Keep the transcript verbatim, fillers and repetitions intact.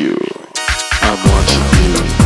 you. I'm watching you.